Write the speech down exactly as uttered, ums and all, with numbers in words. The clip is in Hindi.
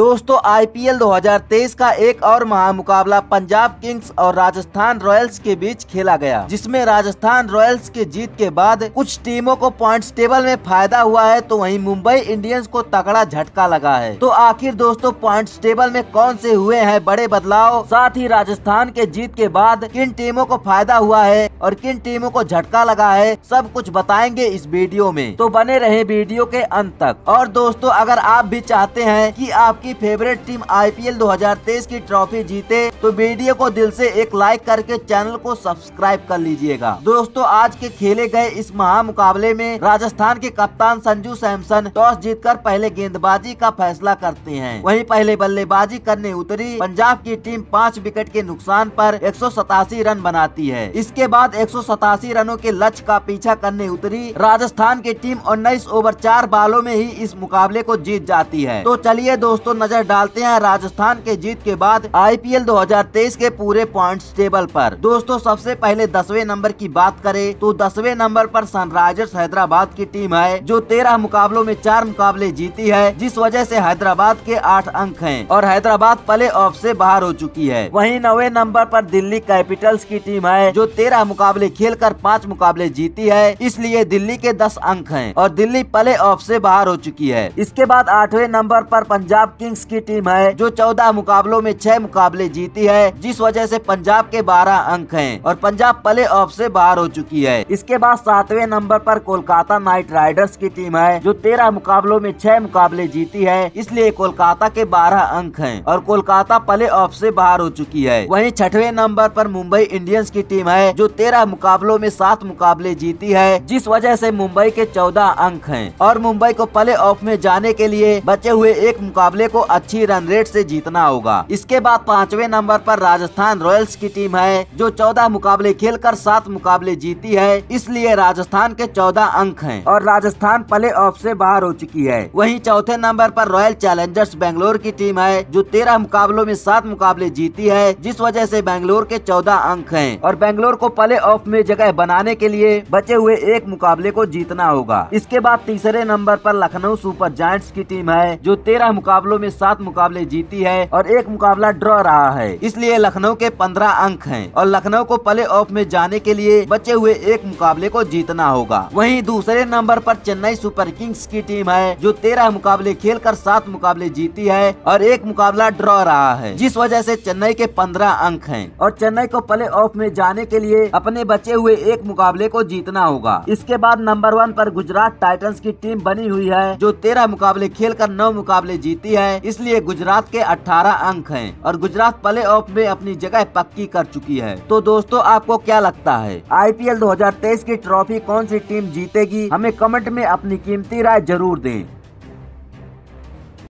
दोस्तों आईपीएल दो हज़ार तेईस का एक और महामुकाबला पंजाब किंग्स और राजस्थान रॉयल्स के बीच खेला गया, जिसमें राजस्थान रॉयल्स के जीत के बाद कुछ टीमों को पॉइंट्स टेबल में फायदा हुआ है तो वहीं मुंबई इंडियंस को तगड़ा झटका लगा है। तो आखिर दोस्तों पॉइंट्स टेबल में कौन से हुए हैं बड़े बदलाव, साथ ही राजस्थान के जीत के बाद किन टीमों को फायदा हुआ है और किन टीमों को झटका लगा है, सब कुछ बताएंगे इस वीडियो में, तो बने रहे वीडियो के अंत तक। और दोस्तों अगर आप भी चाहते हैं कि आप की फेवरेट टीम आईपीएल दो हज़ार तेईस की ट्रॉफी जीते तो वीडियो को दिल से एक लाइक करके चैनल को सब्सक्राइब कर लीजिएगा। दोस्तों आज के खेले गए इस महा मुकाबले में राजस्थान के कप्तान संजू सैमसन टॉस जीतकर पहले गेंदबाजी का फैसला करते हैं, वहीं पहले बल्लेबाजी करने उतरी पंजाब की टीम पाँच विकेट के नुकसान पर एक सौ सतासी रन बनाती है। इसके बाद एक सौ सतासी रनों के लक्ष्य का पीछा करने उतरी राजस्थान की टीम उन्नीस ओवर चार बालों में ही इस मुकाबले को जीत जाती है। तो चलिए दोस्तों तो नजर डालते हैं राजस्थान के जीत के बाद आईपीएल दो हज़ार तेईस के पूरे पॉइंट्स टेबल पर। दोस्तों सबसे पहले दसवें नंबर की बात करें तो दसवें नंबर पर सनराइजर्स हैदराबाद की टीम है जो तेरह मुकाबलों में चार मुकाबले जीती है, जिस वजह से हैदराबाद के आठ अंक हैं और हैदराबाद प्ले ऑफ से बाहर हो चुकी है। वहीं नौवे नंबर पर दिल्ली कैपिटल्स की टीम है जो तेरह मुकाबले खेल कर पाँच मुकाबले जीती है, इसलिए दिल्ली के दस अंक है और दिल्ली प्ले ऑफ से बाहर हो चुकी है। इसके बाद आठवें नंबर पर पंजाब किंग्स की टीम है जो चौदह मुकाबलों में छह मुकाबले जीती है, जिस वजह से पंजाब के बारह अंक हैं और पंजाब प्ले ऑफ से बाहर हो चुकी है। इसके बाद सातवें नंबर पर कोलकाता नाइट राइडर्स की टीम है जो तेरह मुकाबलों में छह मुकाबले जीती है, इसलिए कोलकाता के बारह अंक हैं और कोलकाता प्ले ऑफ से बाहर हो चुकी है। वहीं छठवें नंबर पर मुंबई इंडियंस की टीम है जो तेरह मुकाबलों में सात मुकाबले जीती है, जिस वजह से मुंबई के चौदह अंक है और मुंबई को प्ले ऑफ में जाने के लिए बचे हुए एक मुकाबले को अच्छी रन रेट से जीतना होगा। इसके बाद पांचवें नंबर पर राजस्थान रॉयल्स की टीम है जो चौदह मुकाबले खेलकर सात मुकाबले जीती है, इसलिए राजस्थान के चौदह अंक हैं और राजस्थान प्ले ऑफ से बाहर हो चुकी है। वहीं चौथे नंबर पर रॉयल चैलेंजर्स बेंगलोर की टीम है जो तेरह मुकाबलों में सात मुकाबले जीती है, जिस वजह से बेंगलोर के चौदह अंक है और बेंगलोर को प्ले ऑफ में जगह बनाने के लिए बचे हुए एक मुकाबले को जीतना होगा। इसके बाद तीसरे नंबर पर लखनऊ सुपर जायंट्स की टीम है जो तेरह मुकाबलों में सात मुकाबले जीती है और एक मुकाबला ड्रॉ रहा है, इसलिए लखनऊ के पंद्रह अंक हैं और लखनऊ को प्ले ऑफ में जाने के लिए बचे हुए एक मुकाबले को जीतना होगा। वहीं दूसरे नंबर पर चेन्नई सुपर किंग्स की टीम है जो तेरह मुकाबले खेलकर सात मुकाबले जीती है और एक मुकाबला ड्रॉ रहा है, जिस वजह से चेन्नई के पंद्रह अंक हैं और चेन्नई को प्ले ऑफ में जाने के लिए अपने बचे हुए एक मुकाबले को जीतना होगा। इसके बाद नंबर वन पर गुजरात टाइटन्स की टीम बनी हुई है जो तेरह मुकाबले खेलकर नौ मुकाबले जीती है, इसलिए गुजरात के अठारह अंक हैं और गुजरात प्ले ऑफ में अपनी जगह पक्की कर चुकी है। तो दोस्तों आपको क्या लगता है आईपीएल दो हज़ार तेईस की ट्रॉफी कौन सी टीम जीतेगी, हमें कमेंट में अपनी कीमती राय जरूर दें।